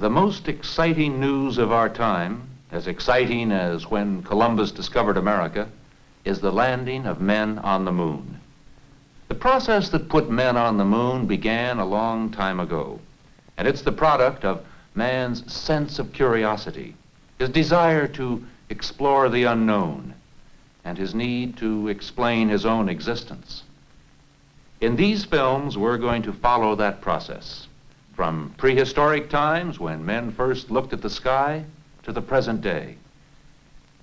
The most exciting news of our time, as exciting as when Columbus discovered America, is the landing of men on the moon. The process that put men on the moon began a long time ago, and it's the product of man's sense of curiosity, his desire to explore the unknown, and his need to explain his own existence. In these films, we're going to follow that process. From prehistoric times, when men first looked at the sky, to the present day.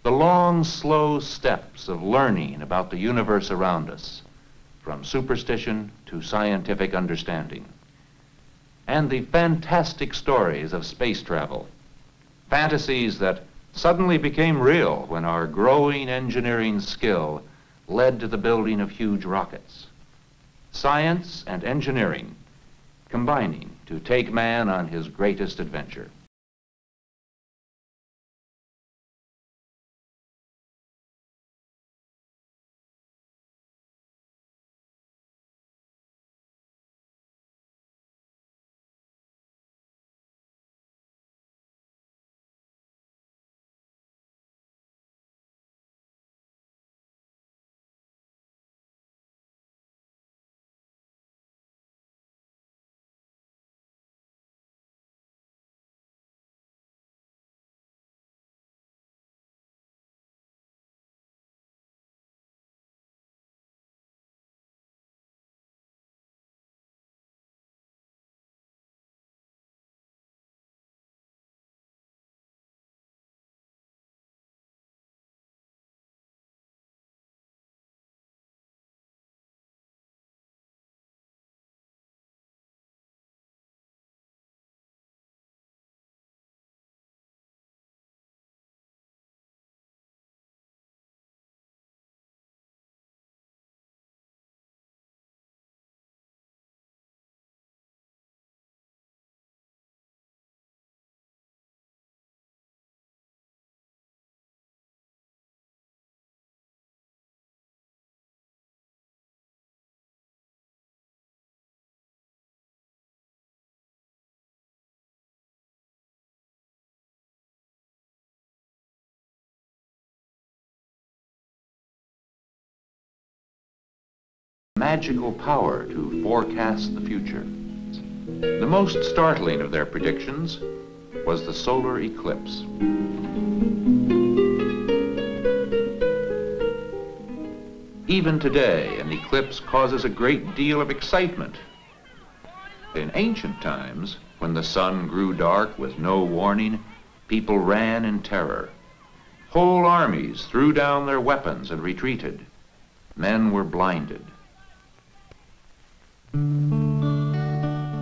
The long, slow steps of learning about the universe around us, from superstition to scientific understanding. And the fantastic stories of space travel, fantasies that suddenly became real when our growing engineering skill led to the building of huge rockets. Science and engineering combining to take man on his greatest adventure. Magical power to forecast the future. The most startling of their predictions was the solar eclipse. Even today, an eclipse causes a great deal of excitement. In ancient times, when the sun grew dark with no warning, people ran in terror. Whole armies threw down their weapons and retreated. Men were blinded.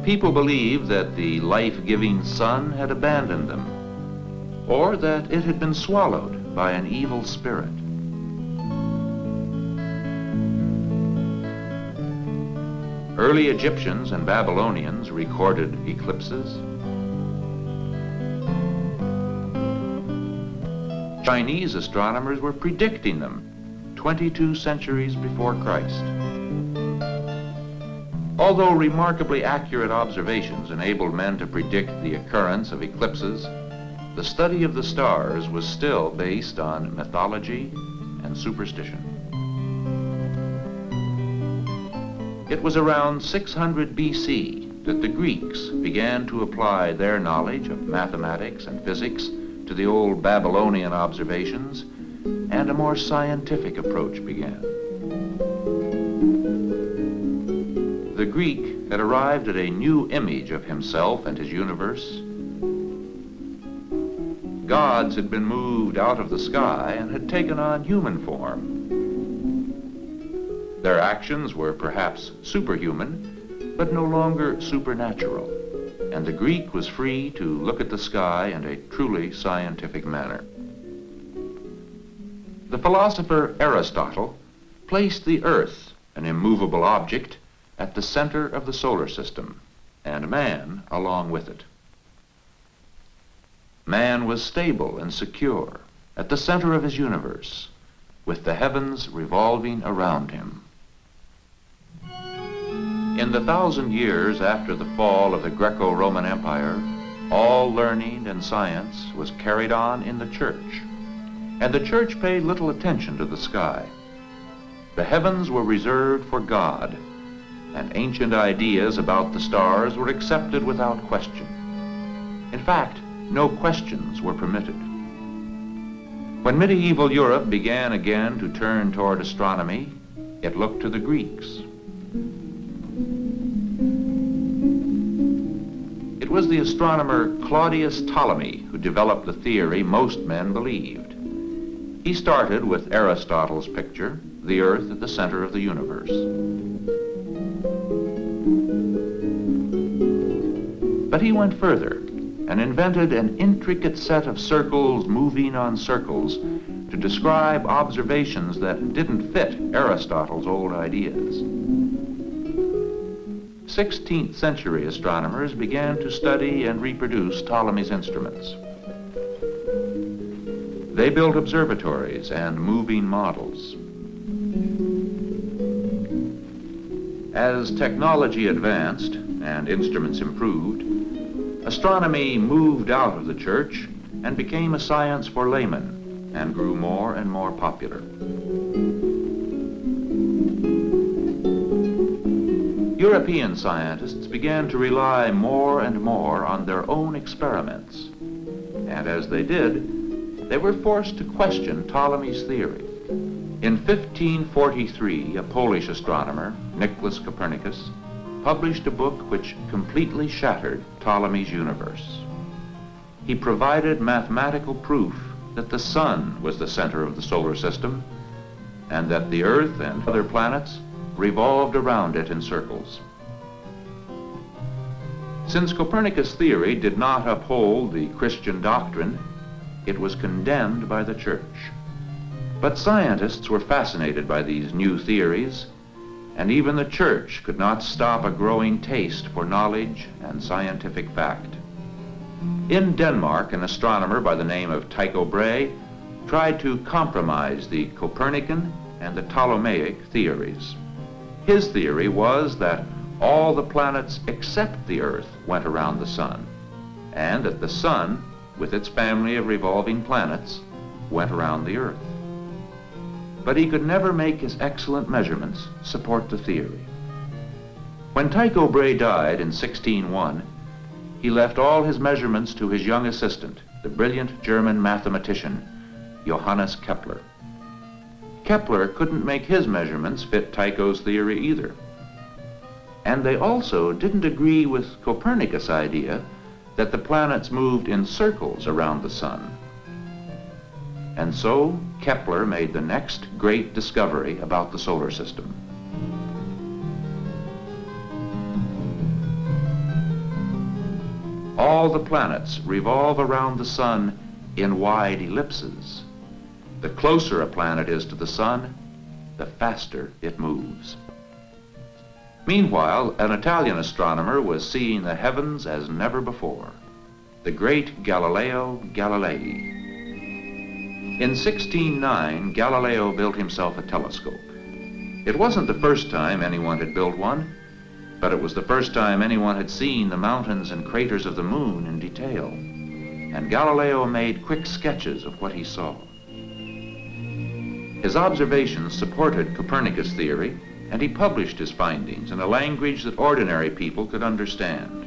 People believed that the life-giving sun had abandoned them, or that it had been swallowed by an evil spirit. Early Egyptians and Babylonians recorded eclipses. Chinese astronomers were predicting them 22 centuries before Christ. Although remarkably accurate observations enabled men to predict the occurrence of eclipses, the study of the stars was still based on mythology and superstition. It was around 600 BC that the Greeks began to apply their knowledge of mathematics and physics to the old Babylonian observations, and a more scientific approach began. The Greek had arrived at a new image of himself and his universe. Gods had been moved out of the sky and had taken on human form. Their actions were perhaps superhuman, but no longer supernatural, and the Greek was free to look at the sky in a truly scientific manner. The philosopher Aristotle placed the earth, an immovable object, at the center of the solar system, and man along with it. Man was stable and secure at the center of his universe, with the heavens revolving around him. In the 1,000 years after the fall of the Greco-Roman Empire, all learning and science was carried on in the church, and the church paid little attention to the sky. The heavens were reserved for God, and ancient ideas about the stars were accepted without question. In fact, no questions were permitted. When medieval Europe began again to turn toward astronomy, it looked to the Greeks. It was the astronomer Claudius Ptolemy who developed the theory most men believed. He started with Aristotle's picture, the earth at the center of the universe. But he went further and invented an intricate set of circles moving on circles to describe observations that didn't fit Aristotle's old ideas. 16th century astronomers began to study and reproduce Ptolemy's instruments. They built observatories and moving models. As technology advanced and instruments improved, astronomy moved out of the church and became a science for laymen and grew more and more popular. European scientists began to rely more and more on their own experiments, and as they did, they were forced to question Ptolemy's theory. In 1543, a Polish astronomer, Nicolaus Copernicus, published a book which completely shattered Ptolemy's universe. He provided mathematical proof that the sun was the center of the solar system and that the earth and other planets revolved around it in circles. Since Copernicus' theory did not uphold the Christian doctrine, it was condemned by the church. But scientists were fascinated by these new theories, and even the church could not stop a growing taste for knowledge and scientific fact. In Denmark, an astronomer by the name of Tycho Brahe tried to compromise the Copernican and the Ptolemaic theories. His theory was that all the planets except the Earth went around the sun, and that the sun, with its family of revolving planets, went around the Earth. But he could never make his excellent measurements support the theory. When Tycho Brahe died in 1601, he left all his measurements to his young assistant, the brilliant German mathematician, Johannes Kepler. Kepler couldn't make his measurements fit Tycho's theory either. And they also didn't agree with Copernicus' idea that the planets moved in circles around the sun. And so, Kepler made the next great discovery about the solar system. All the planets revolve around the sun in wide ellipses. The closer a planet is to the sun, the faster it moves. Meanwhile, an Italian astronomer was seeing the heavens as never before, the great Galileo Galilei. In 1609, Galileo built himself a telescope. It wasn't the first time anyone had built one, but it was the first time anyone had seen the mountains and craters of the moon in detail, and Galileo made quick sketches of what he saw. His observations supported Copernicus' theory, and he published his findings in a language that ordinary people could understand.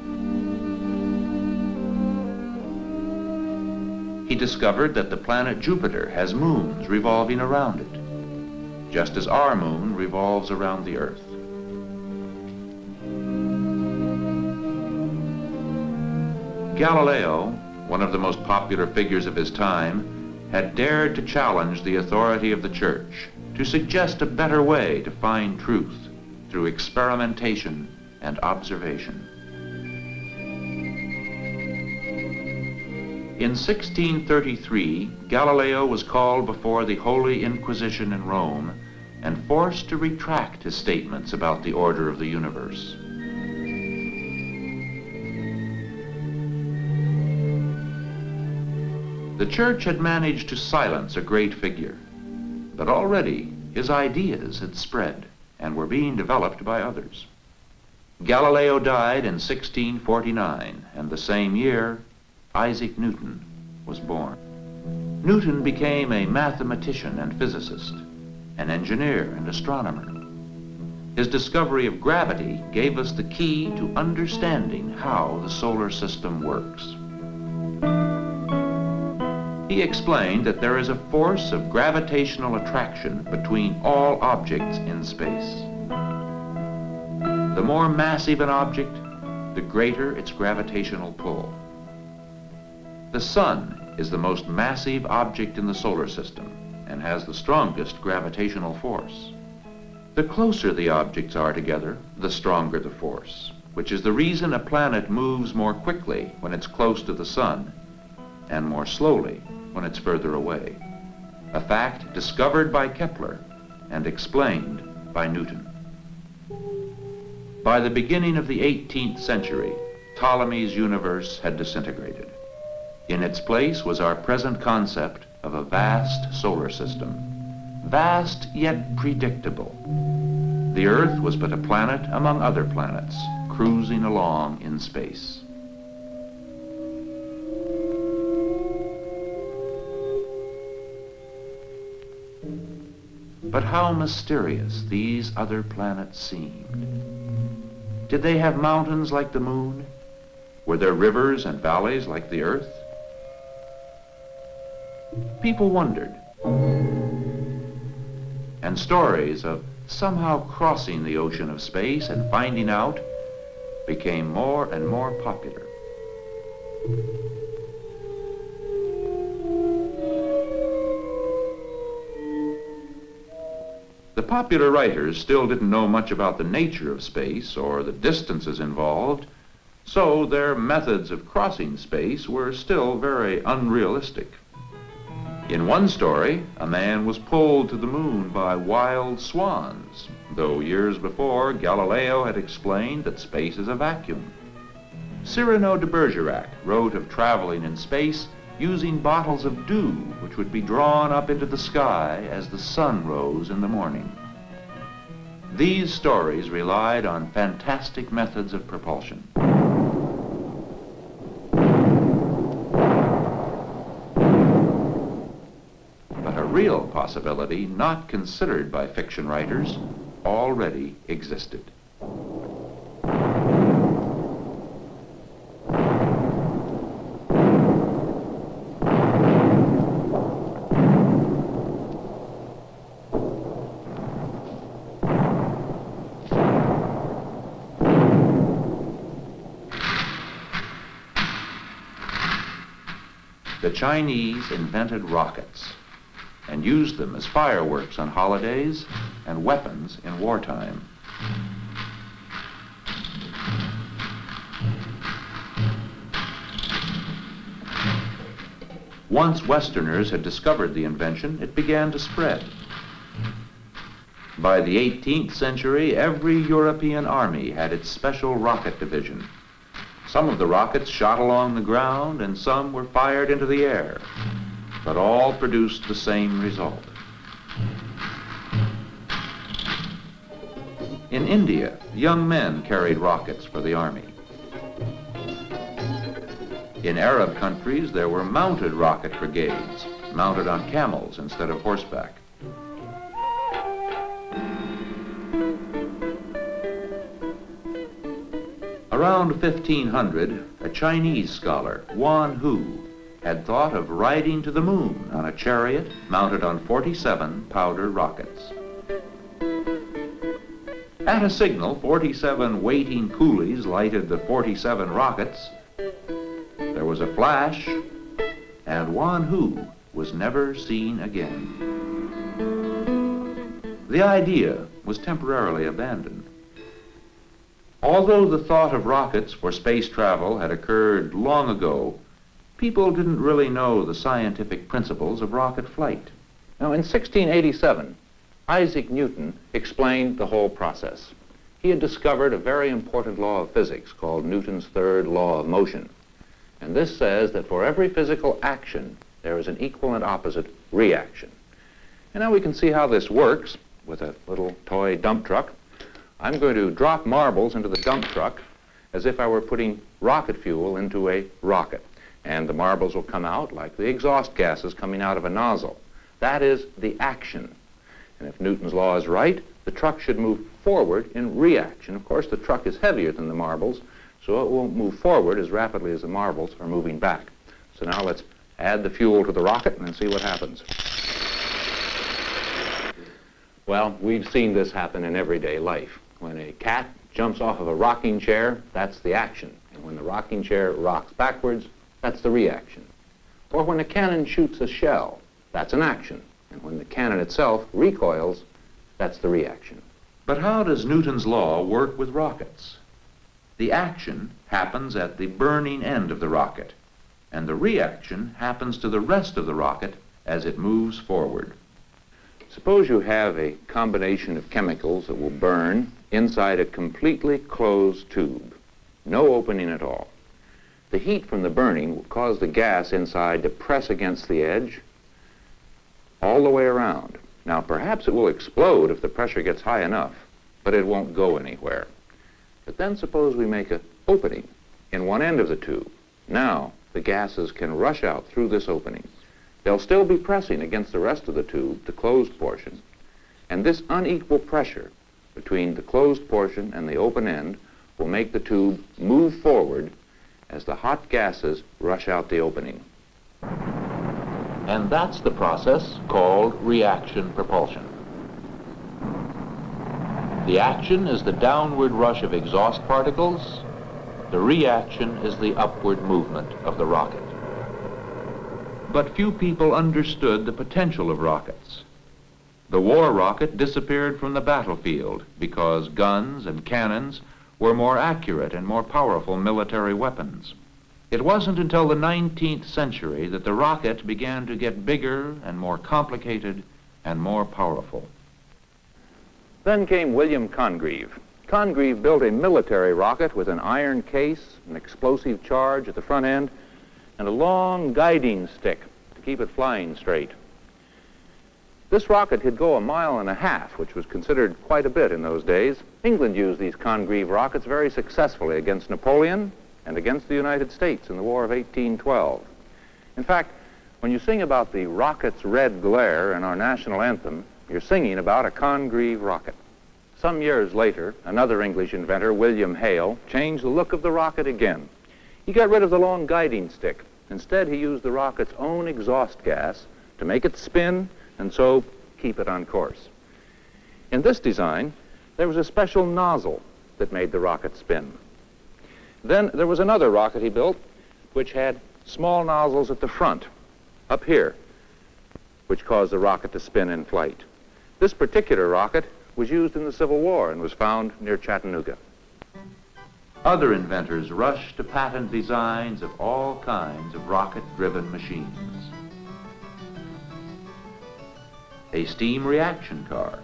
He discovered that the planet Jupiter has moons revolving around it, just as our moon revolves around the Earth. Galileo, one of the most popular figures of his time, had dared to challenge the authority of the Church, to suggest a better way to find truth through experimentation and observation. In 1633, Galileo was called before the Holy Inquisition in Rome and forced to retract his statements about the order of the universe. The Church had managed to silence a great figure, but already his ideas had spread and were being developed by others. Galileo died in 1649, and the same year, Isaac Newton was born. Newton became a mathematician and physicist, an engineer and astronomer. His discovery of gravity gave us the key to understanding how the solar system works. He explained that there is a force of gravitational attraction between all objects in space. The more massive an object, the greater its gravitational pull. The Sun is the most massive object in the solar system and has the strongest gravitational force. The closer the objects are together, the stronger the force, which is the reason a planet moves more quickly when it's close to the Sun and more slowly when it's further away, a fact discovered by Kepler and explained by Newton. By the beginning of the 18th century, Ptolemy's universe had disintegrated. In its place was our present concept of a vast solar system, vast yet predictable. The Earth was but a planet among other planets, cruising along in space. But how mysterious these other planets seemed. Did they have mountains like the moon? Were there rivers and valleys like the Earth? People wondered, and stories of somehow crossing the ocean of space and finding out became more and more popular. The popular writers still didn't know much about the nature of space or the distances involved, so their methods of crossing space were still very unrealistic. In one story, a man was pulled to the moon by wild swans, though years before, Galileo had explained that space is a vacuum. Cyrano de Bergerac wrote of traveling in space using bottles of dew, which would be drawn up into the sky as the sun rose in the morning. These stories relied on fantastic methods of propulsion. Real possibility not considered by fiction writers already existed. The Chinese invented rockets and used them as fireworks on holidays and weapons in wartime. Once Westerners had discovered the invention, it began to spread. By the 18th century, every European army had its special rocket division. Some of the rockets shot along the ground and some were fired into the air, but all produced the same result. In India, young men carried rockets for the army. In Arab countries, there were mounted rocket brigades, mounted on camels instead of horseback. Around 1500, a Chinese scholar, Wan Hu, had thought of riding to the moon on a chariot mounted on 47 powder rockets. At a signal, 47 waiting coolies lighted the 47 rockets, There was a flash, and Wan Hu was never seen again. The idea was temporarily abandoned. Although the thought of rockets for space travel had occurred long ago, people didn't really know the scientific principles of rocket flight. Now, in 1687, Isaac Newton explained the whole process. He had discovered a very important law of physics called Newton's third law of motion. And this says that for every physical action, there is an equal and opposite reaction. And now we can see how this works with a little toy dump truck. I'm going to drop marbles into the dump truck as if I were putting rocket fuel into a rocket. And the marbles will come out like the exhaust gases coming out of a nozzle. That is the action. And if Newton's law is right, the truck should move forward in reaction. Of course, the truck is heavier than the marbles, so it won't move forward as rapidly as the marbles are moving back. So now let's add the fuel to the rocket and see what happens. Well, we've seen this happen in everyday life. When a cat jumps off of a rocking chair, that's the action. And when the rocking chair rocks backwards, that's the reaction. Or when a cannon shoots a shell, that's an action. And when the cannon itself recoils, that's the reaction. But how does Newton's law work with rockets? The action happens at the burning end of the rocket, and the reaction happens to the rest of the rocket as it moves forward. Suppose you have a combination of chemicals that will burn inside a completely closed tube, no opening at all. The heat from the burning will cause the gas inside to press against the edge all the way around. Now, perhaps it will explode if the pressure gets high enough, but it won't go anywhere. But then suppose we make an opening in one end of the tube. Now, the gases can rush out through this opening. They'll still be pressing against the rest of the tube, the closed portion, and this unequal pressure between the closed portion and the open end will make the tube move forward as the hot gases rush out the opening. And that's the process called reaction propulsion. The action is the downward rush of exhaust particles. The reaction is the upward movement of the rocket. But few people understood the potential of rockets. The war rocket disappeared from the battlefield because guns and cannons were more accurate and more powerful military weapons. It wasn't until the 19th century that the rocket began to get bigger and more complicated and more powerful. Then came William Congreve. Congreve built a military rocket with an iron case, an explosive charge at the front end, and a long guiding stick to keep it flying straight. This rocket could go 1.5 miles, which was considered quite a bit in those days. England used these Congreve rockets very successfully against Napoleon and against the United States in the War of 1812. In fact, when you sing about the rocket's red glare in our national anthem, you're singing about a Congreve rocket. Some years later, another English inventor, William Hale, changed the look of the rocket again. He got rid of the long guiding stick. Instead, he used the rocket's own exhaust gas to make it spin and so keep it on course. In this design, there was a special nozzle that made the rocket spin. Then there was another rocket he built, which had small nozzles at the front, up here, which caused the rocket to spin in flight. This particular rocket was used in the Civil War and was found near Chattanooga. Other inventors rushed to patent designs of all kinds of rocket-driven machines. A steam reaction car,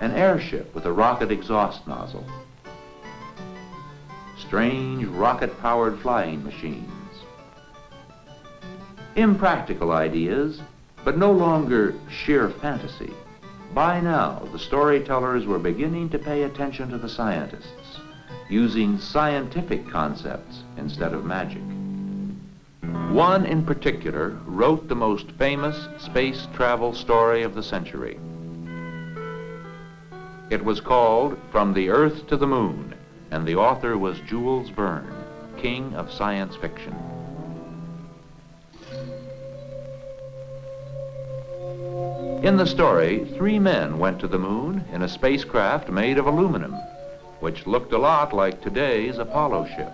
an airship with a rocket exhaust nozzle, strange rocket-powered flying machines. Impractical ideas, but no longer sheer fantasy. By now, the storytellers were beginning to pay attention to the scientists, using scientific concepts instead of magic. One in particular wrote the most famous space travel story of the century. It was called From the Earth to the Moon, and the author was Jules Verne, king of science fiction. In the story, 3 men went to the moon in a spacecraft made of aluminum, which looked a lot like today's Apollo ship.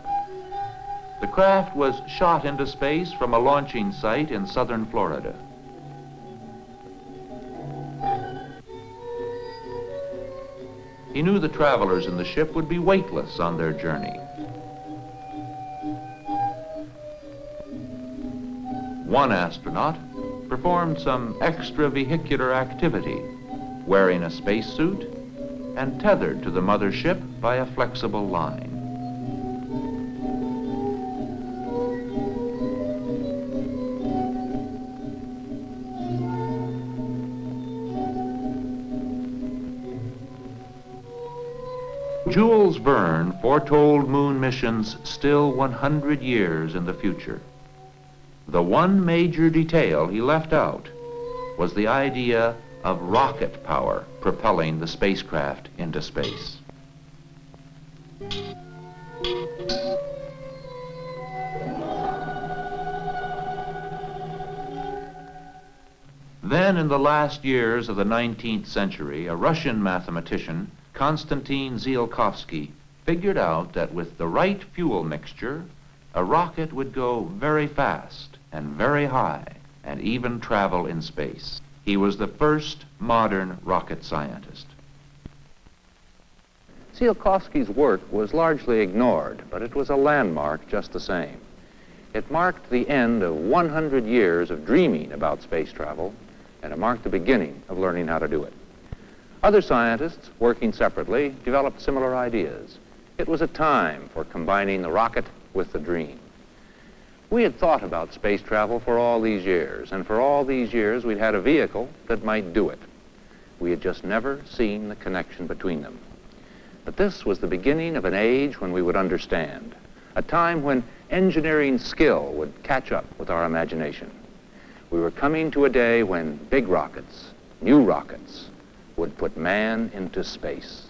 The craft was shot into space from a launching site in southern Florida. He knew the travelers in the ship would be weightless on their journey. One astronaut performed some extravehicular activity, wearing a spacesuit and tethered to the mothership by a flexible line. Jules Verne foretold moon missions still 100 years in the future. The one major detail he left out was the idea of rocket power propelling the spacecraft into space. Then in the last years of the 19th century, a Russian mathematician, Konstantin Tsiolkovsky, figured out that with the right fuel mixture, a rocket would go very fast and very high and even travel in space. He was the first modern rocket scientist. Tsiolkovsky's work was largely ignored, but it was a landmark just the same. It marked the end of 100 years of dreaming about space travel, and it marked the beginning of learning how to do it. Other scientists, working separately, developed similar ideas. It was a time for combining the rocket with the dream. We had thought about space travel for all these years, and for all these years we'd had a vehicle that might do it. We had just never seen the connection between them. But this was the beginning of an age when we would understand, a time when engineering skill would catch up with our imagination. We were coming to a day when big rockets, new rockets, would put man into space.